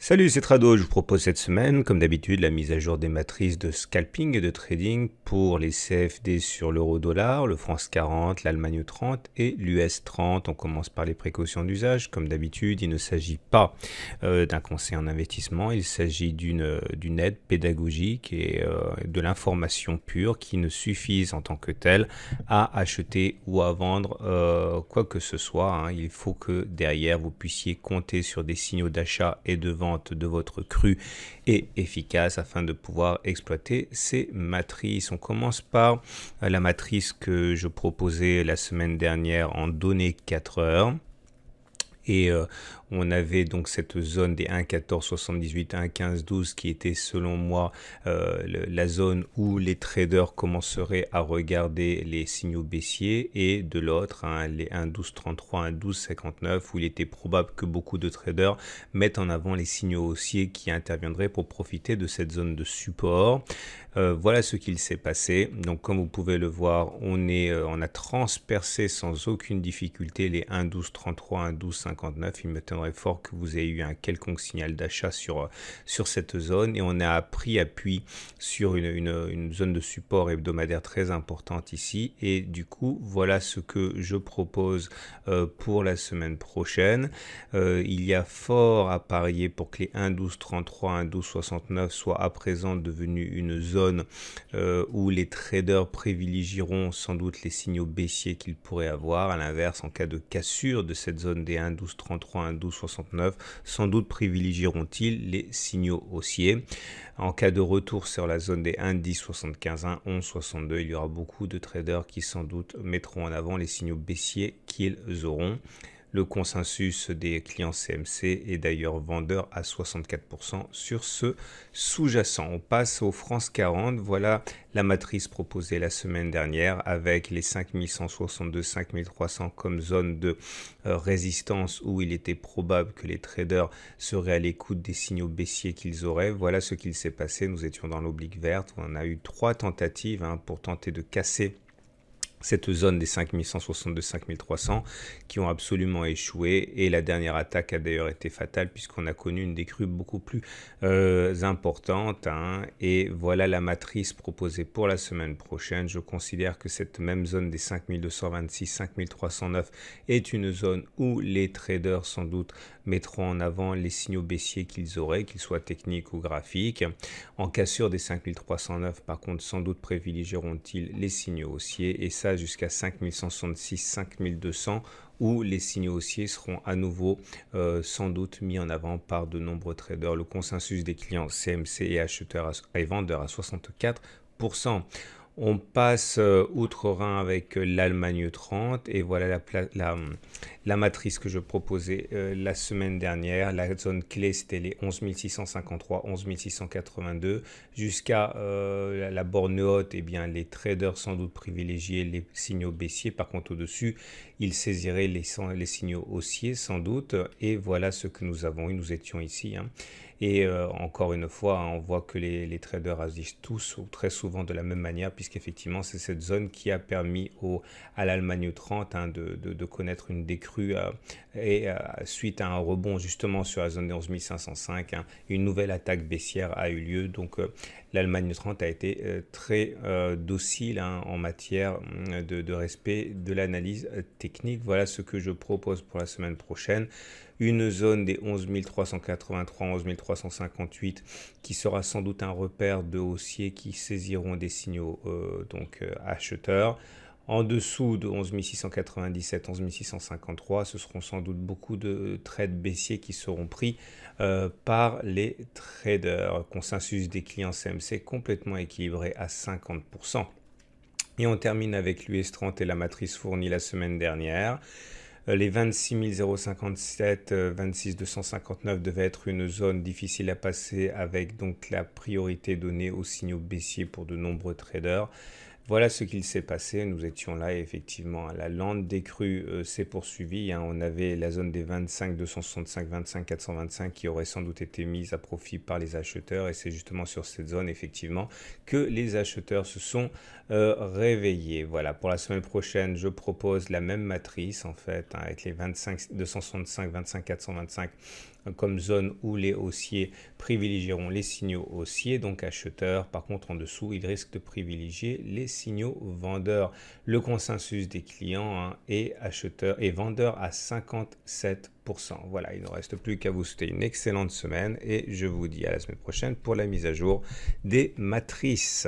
Salut, c'est Trado. Je vous propose cette semaine, comme d'habitude, la mise à jour des matrices de scalping et de trading pour les CFD sur l'euro-dollar, le France 40, l'Allemagne 30 et l'US 30. On commence par les précautions d'usage. Comme d'habitude, il ne s'agit pas d'un conseil en investissement, il s'agit d'une aide pédagogique et de l'information pure qui ne suffisent en tant que telle à acheter ou à vendre quoi que ce soit, hein. Il faut que derrière, vous puissiez compter sur des signaux d'achat et de vente de votre cru est efficace afin de pouvoir exploiter ces matrices. On commence par la matrice que je proposais la semaine dernière en données 4 heures. Et on avait donc cette zone des 1,1478, 1,1512 qui était selon moi la zone où les traders commenceraient à regarder les signaux baissiers, et de l'autre, hein, les 1,1233, 1,1259 où il était probable que beaucoup de traders mettent en avant les signaux haussiers qui interviendraient pour profiter de cette zone de support. Voilà ce qu'il s'est passé. Donc comme vous pouvez le voir, on a transpercé sans aucune difficulté les 1,1233, 1,1259. Il m'étonnerait fort que vous ayez eu un quelconque signal d'achat sur cette zone, et on a pris appui sur une zone de support hebdomadaire très importante ici. Et du coup, voilà ce que je propose pour la semaine prochaine. Il y a fort à parier pour que les 1,1233, 1,1269 soient à présent devenus une zone où les traders privilégieront sans doute les signaux baissiers qu'ils pourraient avoir. À l'inverse, en cas de cassure de cette zone des 1,1233, 1,1269, sans doute privilégieront-ils les signaux haussiers. En cas de retour sur la zone des 1,1075, 1,1162, il y aura beaucoup de traders qui sans doute mettront en avant les signaux baissiers qu'ils auront. Le consensus des clients CMC est d'ailleurs vendeur à 64% sur ce sous-jacent. On passe au France 40. Voilà la matrice proposée la semaine dernière avec les 5162, 5300 comme zone de résistance où il était probable que les traders seraient à l'écoute des signaux baissiers qu'ils auraient. Voilà ce qu'il s'est passé. Nous étions dans l'oblique verte. On a eu 3 tentatives, hein, pour tenter de casser cette zone des 5162-5300 qui ont absolument échoué, et la dernière attaque a d'ailleurs été fatale puisqu'on a connu une décrue beaucoup plus importante, hein. Et voilà la matrice proposée pour la semaine prochaine. Je considère que cette même zone des 5226-5309 est une zone où les traders sans doute mettront en avant les signaux baissiers qu'ils auraient, qu'ils soient techniques ou graphiques. En cassure des 5309, par contre, sans doute privilégieront-ils les signaux haussiers, et ça jusqu'à 5166, 5200 où les signaux haussiers seront à nouveau sans doute mis en avant par de nombreux traders. Le consensus des clients CMC est acheteur et vendeur à 64%. On passe outre-Rhin avec l'Allemagne 30, et voilà la matrice que je proposais la semaine dernière. La zone clé, c'était les 11653, 11682. Jusqu'à la borne haute, et bien les traders sans doute privilégiaient les signaux baissiers. Par contre, au-dessus, ils saisiraient les signaux haussiers sans doute. Et voilà ce que nous avons eu. Nous étions ici, hein. Et encore une fois, hein, on voit que les traders agissent tous ou très souvent de la même manière, puisqu'effectivement, c'est cette zone qui a permis à l'Allemagne 30, hein, de connaître une décrue et suite à un rebond justement sur la zone des 11505, hein, une nouvelle attaque baissière a eu lieu. Donc l'Allemagne 30 a été très docile, hein, en matière de respect de l'analyse technique. Voilà ce que je propose pour la semaine prochaine. Une zone des 11383, 11358 qui sera sans doute un repère de haussiers qui saisiront des signaux acheteurs. En dessous de 11697, 11653, ce seront sans doute beaucoup de trades baissiers qui seront pris par les traders. Consensus des clients CMC complètement équilibré à 50%. Et on termine avec l'US30 et la matrice fournie la semaine dernière. Les 26 057, 26 259 devaient être une zone difficile à passer, avec donc la priorité donnée aux signaux baissiers pour de nombreux traders. Voilà ce qu'il s'est passé. Nous étions là et effectivement la lente décrue s'est poursuivie, hein. On avait la zone des 25 265, 25 425 qui aurait sans doute été mise à profit par les acheteurs, et c'est justement sur cette zone effectivement que les acheteurs se sont réveillés. Voilà, pour la semaine prochaine, je propose la même matrice en fait, hein, avec les 25 265, 25 425 comme zone où les haussiers privilégieront les signaux haussiers, donc acheteurs. Par contre, en dessous, ils risquent de privilégier les signaux vendeurs. Le consensus des clients est acheteur et vendeur à 57%. Voilà, il ne reste plus qu'à vous souhaiter une excellente semaine et je vous dis à la semaine prochaine pour la mise à jour des matrices.